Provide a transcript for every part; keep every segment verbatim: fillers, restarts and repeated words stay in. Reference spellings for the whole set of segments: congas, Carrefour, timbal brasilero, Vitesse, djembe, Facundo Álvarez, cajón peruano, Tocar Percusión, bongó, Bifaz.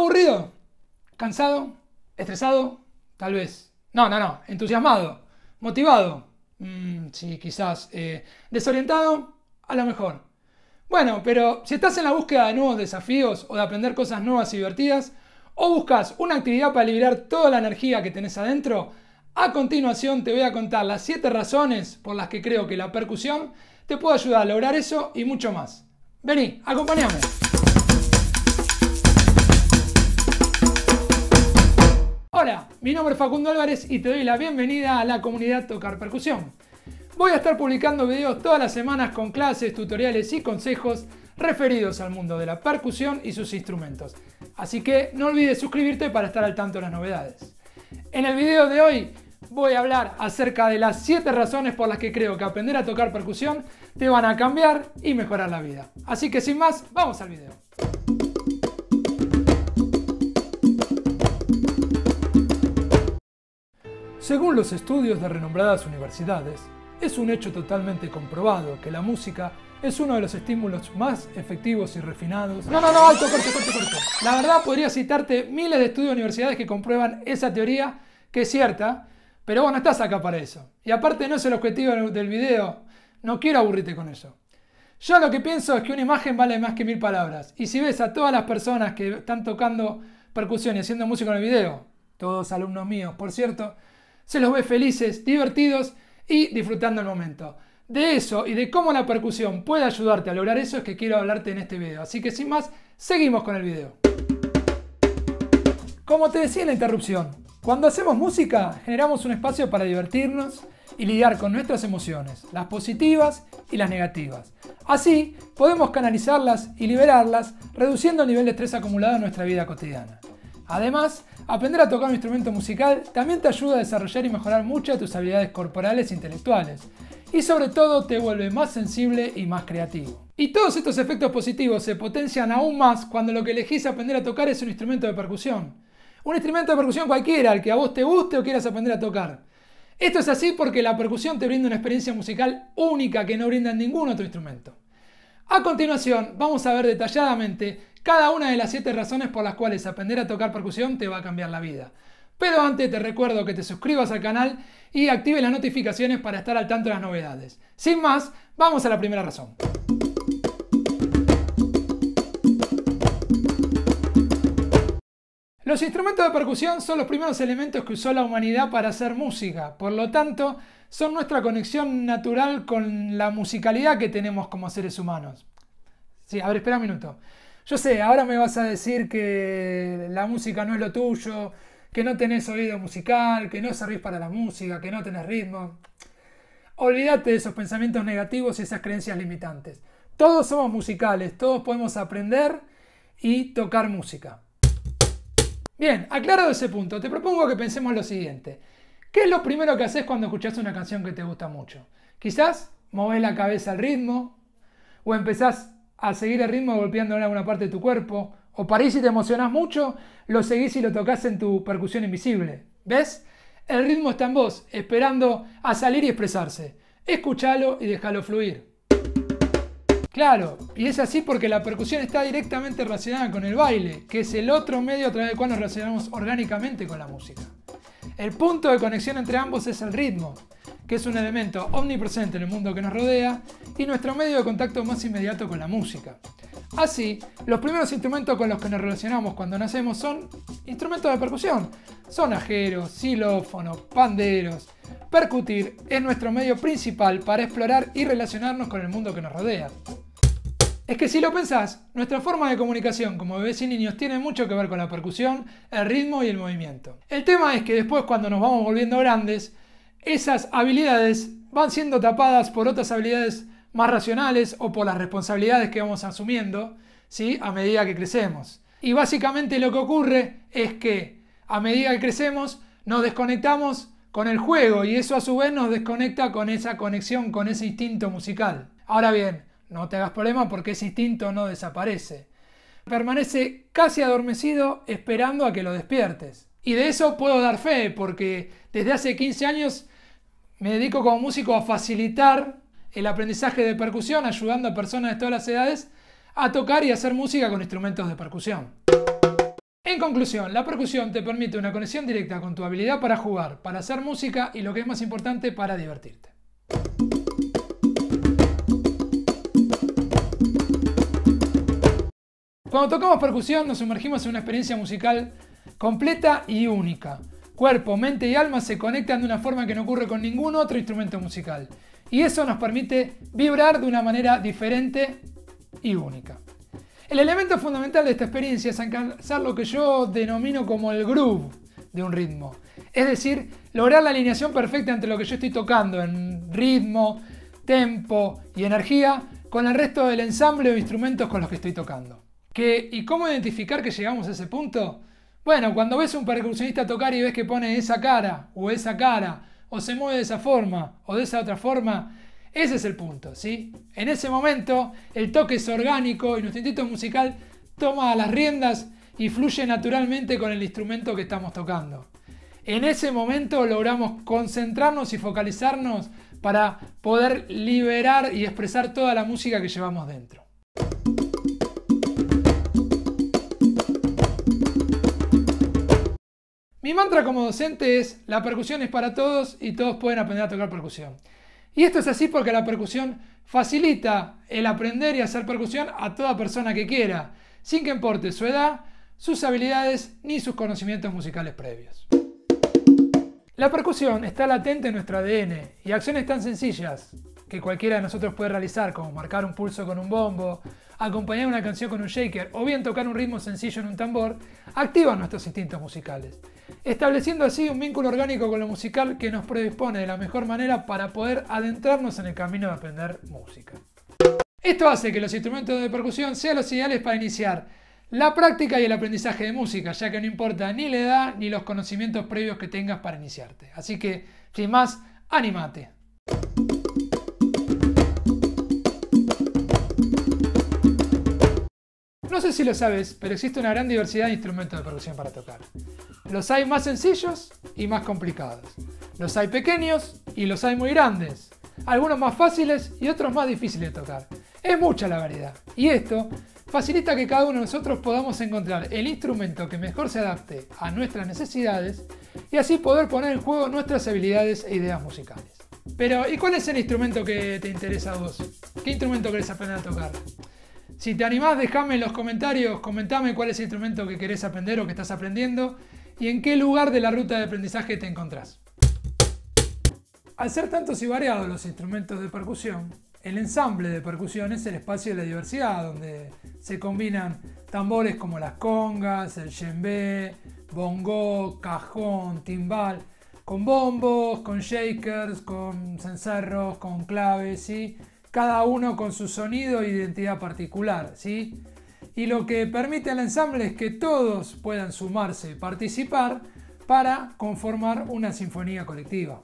Aburrido, cansado, estresado, tal vez. No, no, no, entusiasmado, motivado, mm, sí, quizás, eh, desorientado, a lo mejor. Bueno, pero si estás en la búsqueda de nuevos desafíos o de aprender cosas nuevas y divertidas, o buscas una actividad para liberar toda la energía que tenés adentro, a continuación te voy a contar las siete razones por las que creo que la percusión te puede ayudar a lograr eso y mucho más. Vení, acompáñame. Hola, mi nombre es Facundo Álvarez y te doy la bienvenida a la comunidad Tocar Percusión. Voy a estar publicando videos todas las semanas con clases, tutoriales y consejos referidos al mundo de la percusión y sus instrumentos. Así que no olvides suscribirte para estar al tanto de las novedades. En el video de hoy voy a hablar acerca de las siete razones por las que creo que aprender a tocar percusión te van a cambiar y mejorar la vida. Así que sin más, vamos al video. Según los estudios de renombradas universidades, es un hecho totalmente comprobado que la música es uno de los estímulos más efectivos y refinados. No, no, no, alto, corte, corte, corte. La verdad podría citarte miles de estudios de universidades que comprueban esa teoría, que es cierta, pero vos no estás acá para eso. Y aparte no es el objetivo del video, no quiero aburrirte con eso. Yo lo que pienso es que una imagen vale más que mil palabras. Y si ves a todas las personas que están tocando percusión y haciendo música en el video, todos alumnos míos, por cierto, se los ve felices, divertidos y disfrutando el momento. De eso y de cómo la percusión puede ayudarte a lograr eso es que quiero hablarte en este video. Así que sin más, seguimos con el video. Como te decía en la interrupción, cuando hacemos música generamos un espacio para divertirnos y lidiar con nuestras emociones, las positivas y las negativas. Así podemos canalizarlas y liberarlas, reduciendo el nivel de estrés acumulado en nuestra vida cotidiana. Además, aprender a tocar un instrumento musical también te ayuda a desarrollar y mejorar muchas de tus habilidades corporales e intelectuales. Y sobre todo te vuelve más sensible y más creativo. Y todos estos efectos positivos se potencian aún más cuando lo que elegís aprender a tocar es un instrumento de percusión. Un instrumento de percusión cualquiera, el que a vos te guste o quieras aprender a tocar. Esto es así porque la percusión te brinda una experiencia musical única que no brinda en ningún otro instrumento. A continuación vamos a ver detalladamente cada una de las siete razones por las cuales aprender a tocar percusión te va a cambiar la vida. Pero antes te recuerdo que te suscribas al canal y actives las notificaciones para estar al tanto de las novedades. Sin más, vamos a la primera razón. Los instrumentos de percusión son los primeros elementos que usó la humanidad para hacer música. Por lo tanto, son nuestra conexión natural con la musicalidad que tenemos como seres humanos. Sí, a ver, espera un minuto. Yo sé, ahora me vas a decir que la música no es lo tuyo, que no tenés oído musical, que no servís para la música, que no tenés ritmo. Olvídate de esos pensamientos negativos y esas creencias limitantes. Todos somos musicales, todos podemos aprender y tocar música. Bien, aclarado ese punto, te propongo que pensemos lo siguiente. ¿Qué es lo primero que haces cuando escuchás una canción que te gusta mucho? Quizás movés la cabeza al ritmo, o empezás a seguir el ritmo golpeando en alguna parte de tu cuerpo, o parís y te emocionás mucho, lo seguís y lo tocas en tu percusión invisible. ¿Ves? El ritmo está en vos, esperando a salir y expresarse. Escuchalo y déjalo fluir. Claro, y es así porque la percusión está directamente relacionada con el baile, que es el otro medio a través del cual nos relacionamos orgánicamente con la música. El punto de conexión entre ambos es el ritmo, que es un elemento omnipresente en el mundo que nos rodea y nuestro medio de contacto más inmediato con la música. Así, los primeros instrumentos con los que nos relacionamos cuando nacemos son instrumentos de percusión. Sonajeros, xilófonos, panderos. Percutir es nuestro medio principal para explorar y relacionarnos con el mundo que nos rodea. Es que si lo pensás, nuestra forma de comunicación como bebés y niños tiene mucho que ver con la percusión, el ritmo y el movimiento. El tema es que después, cuando nos vamos volviendo grandes, esas habilidades van siendo tapadas por otras habilidades más racionales o por las responsabilidades que vamos asumiendo, ¿sí?, a medida que crecemos. Y básicamente lo que ocurre es que a medida que crecemos nos desconectamos con el juego y eso a su vez nos desconecta con esa conexión, con ese instinto musical. Ahora bien, no te hagas problema porque ese instinto no desaparece. Permanece casi adormecido esperando a que lo despiertes. Y de eso puedo dar fe porque desde hace quince años me dedico como músico a facilitar el aprendizaje de percusión, ayudando a personas de todas las edades a tocar y hacer música con instrumentos de percusión. En conclusión, la percusión te permite una conexión directa con tu habilidad para jugar, para hacer música y, lo que es más importante, para divertirte. Cuando tocamos percusión nos sumergimos en una experiencia musical completa y única. Cuerpo, mente y alma se conectan de una forma que no ocurre con ningún otro instrumento musical. Y eso nos permite vibrar de una manera diferente y única. El elemento fundamental de esta experiencia es alcanzar lo que yo denomino como el groove de un ritmo. Es decir, lograr la alineación perfecta entre lo que yo estoy tocando en ritmo, tempo y energía con el resto del ensamble o instrumentos con los que estoy tocando. ¿Qué, ¿Y cómo identificar que llegamos a ese punto? Bueno, cuando ves a un percusionista tocar y ves que pone esa cara o esa cara o se mueve de esa forma o de esa otra forma, ese es el punto, ¿sí? En ese momento el toque es orgánico y nuestro instinto musical toma las riendas y fluye naturalmente con el instrumento que estamos tocando. En ese momento logramos concentrarnos y focalizarnos para poder liberar y expresar toda la música que llevamos dentro. Mi mantra como docente es: la percusión es para todos y todos pueden aprender a tocar percusión. Y esto es así porque la percusión facilita el aprender y hacer percusión a toda persona que quiera, sin que importe su edad, sus habilidades ni sus conocimientos musicales previos. La percusión está latente en nuestro A D N y acciones tan sencillas que cualquiera de nosotros puede realizar, como marcar un pulso con un bombo, acompañar una canción con un shaker o bien tocar un ritmo sencillo en un tambor, activan nuestros instintos musicales, estableciendo así un vínculo orgánico con lo musical que nos predispone de la mejor manera para poder adentrarnos en el camino de aprender música. Esto hace que los instrumentos de percusión sean los ideales para iniciar la práctica y el aprendizaje de música, ya que no importa ni la edad ni los conocimientos previos que tengas para iniciarte. Así que, sin más, ¡anímate! No sé si lo sabes, pero existe una gran diversidad de instrumentos de percusión para tocar. Los hay más sencillos y más complicados. Los hay pequeños y los hay muy grandes. Algunos más fáciles y otros más difíciles de tocar. Es mucha la variedad. Y esto facilita que cada uno de nosotros podamos encontrar el instrumento que mejor se adapte a nuestras necesidades y así poder poner en juego nuestras habilidades e ideas musicales. Pero, ¿y cuál es el instrumento que te interesa a vos? ¿Qué instrumento querés aprender a tocar? Si te animás, dejame en los comentarios, comentame cuál es el instrumento que querés aprender o que estás aprendiendo y en qué lugar de la ruta de aprendizaje te encontrás. Al ser tantos y variados los instrumentos de percusión, el ensamble de percusión es el espacio de la diversidad, donde se combinan tambores como las congas, el djembe, bongó, cajón, timbal, con bombos, con shakers, con cencerros, con claves, ¿sí? Cada uno con su sonido e identidad particular, ¿sí? Y lo que permite al ensamble es que todos puedan sumarse y participar para conformar una sinfonía colectiva.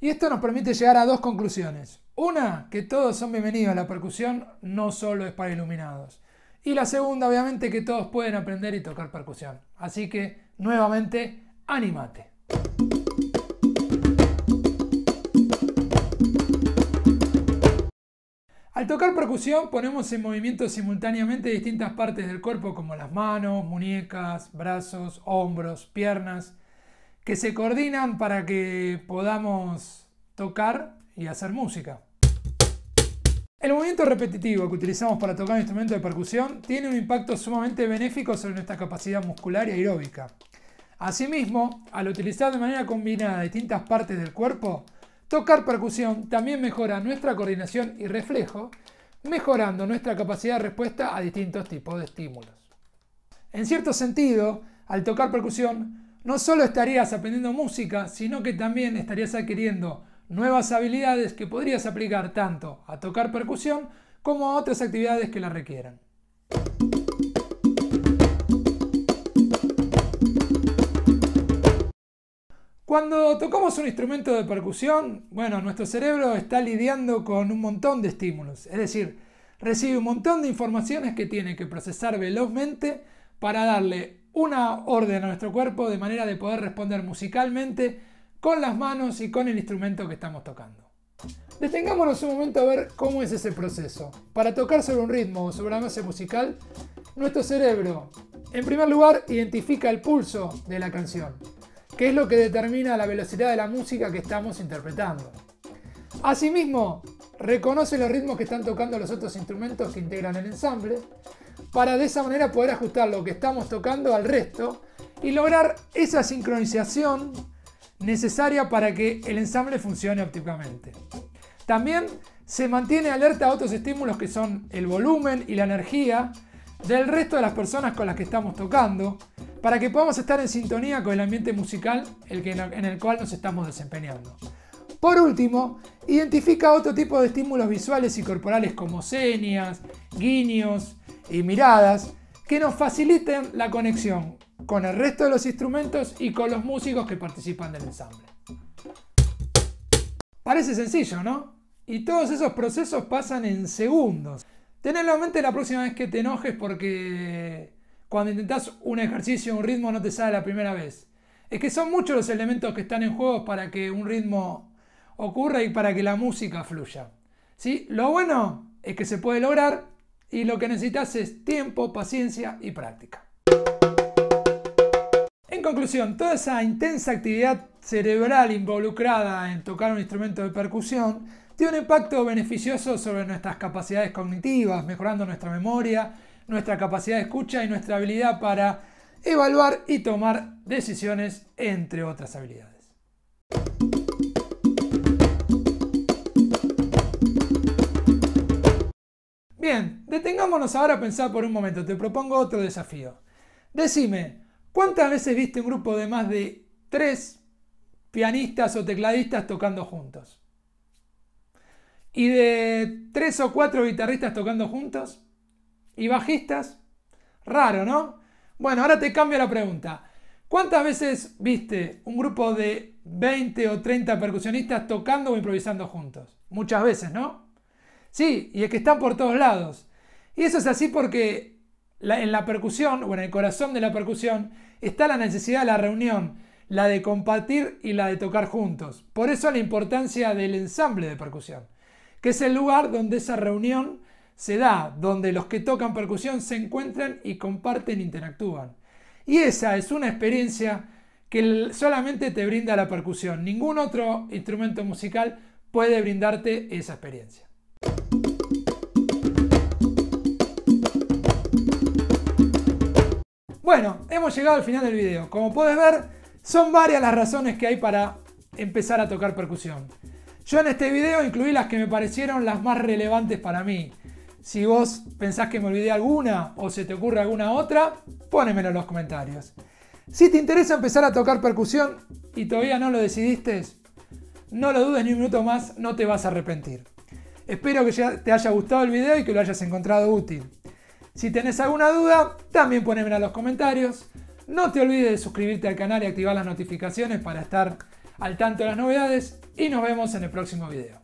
Y esto nos permite llegar a dos conclusiones. Una, que todos son bienvenidos a la percusión, no solo es para iluminados. Y la segunda, obviamente, que todos pueden aprender y tocar percusión. Así que, nuevamente, ¡anímate! Al tocar percusión ponemos en movimiento simultáneamente distintas partes del cuerpo como las manos, muñecas, brazos, hombros, piernas, que se coordinan para que podamos tocar y hacer música. El movimiento repetitivo que utilizamos para tocar un instrumento de percusión tiene un impacto sumamente benéfico sobre nuestra capacidad muscular y aeróbica. Asimismo, al utilizar de manera combinada distintas partes del cuerpo, tocar percusión también mejora nuestra coordinación y reflejo, mejorando nuestra capacidad de respuesta a distintos tipos de estímulos. En cierto sentido, al tocar percusión, no solo estarías aprendiendo música, sino que también estarías adquiriendo nuevas habilidades que podrías aplicar tanto a tocar percusión como a otras actividades que la requieran. Cuando tocamos un instrumento de percusión, bueno, nuestro cerebro está lidiando con un montón de estímulos. Es decir, recibe un montón de informaciones que tiene que procesar velozmente para darle una orden a nuestro cuerpo de manera de poder responder musicalmente con las manos y con el instrumento que estamos tocando. Detengámonos un momento a ver cómo es ese proceso. Para tocar sobre un ritmo o sobre una base musical, nuestro cerebro, en primer lugar, identifica el pulso de la canción, que es lo que determina la velocidad de la música que estamos interpretando. Asimismo, reconoce los ritmos que están tocando los otros instrumentos que integran el ensamble, para de esa manera poder ajustar lo que estamos tocando al resto y lograr esa sincronización necesaria para que el ensamble funcione óptimamente. También se mantiene alerta a otros estímulos que son el volumen y la energía del resto de las personas con las que estamos tocando, para que podamos estar en sintonía con el ambiente musical en el cual nos estamos desempeñando. Por último, identifica otro tipo de estímulos visuales y corporales como señas, guiños y miradas que nos faciliten la conexión con el resto de los instrumentos y con los músicos que participan del ensamble. Parece sencillo, ¿no? Y todos esos procesos pasan en segundos. Tenelo en mente la próxima vez que te enojes porque cuando intentás un ejercicio, un ritmo, no te sale la primera vez. Es que son muchos los elementos que están en juego para que un ritmo ocurre y para que la música fluya, ¿sí? Lo bueno es que se puede lograr y lo que necesitas es tiempo, paciencia y práctica. En conclusión, toda esa intensa actividad cerebral involucrada en tocar un instrumento de percusión tiene un impacto beneficioso sobre nuestras capacidades cognitivas, mejorando nuestra memoria, nuestra capacidad de escucha y nuestra habilidad para evaluar y tomar decisiones, entre otras habilidades. Bien, detengámonos ahora a pensar por un momento. Te propongo otro desafío. Decime, ¿cuántas veces viste un grupo de más de tres pianistas o tecladistas tocando juntos? ¿Y de tres o cuatro guitarristas tocando juntos? ¿Y bajistas? Raro, ¿no? Bueno, ahora te cambio la pregunta. ¿Cuántas veces viste un grupo de veinte o treinta percusionistas tocando o improvisando juntos? Muchas veces, ¿no? Sí, y es que están por todos lados. Y eso es así porque la, en la percusión, o en el corazón de la percusión, está la necesidad de la reunión, la de compartir y la de tocar juntos. Por eso la importancia del ensamble de percusión, que es el lugar donde esa reunión se da, donde los que tocan percusión se encuentran y comparten, interactúan. Y esa es una experiencia que solamente te brinda la percusión. Ningún otro instrumento musical puede brindarte esa experiencia. Bueno, hemos llegado al final del video. Como puedes ver, son varias las razones que hay para empezar a tocar percusión. Yo en este video incluí las que me parecieron las más relevantes para mí. Si vos pensás que me olvidé alguna o se te ocurre alguna otra, pónemelo en los comentarios. Si te interesa empezar a tocar percusión y todavía no lo decidiste, no lo dudes ni un minuto más, no te vas a arrepentir. Espero que ya te haya gustado el video y que lo hayas encontrado útil. Si tenés alguna duda, también ponémela en los comentarios. No te olvides de suscribirte al canal y activar las notificaciones para estar al tanto de las novedades. Y nos vemos en el próximo video.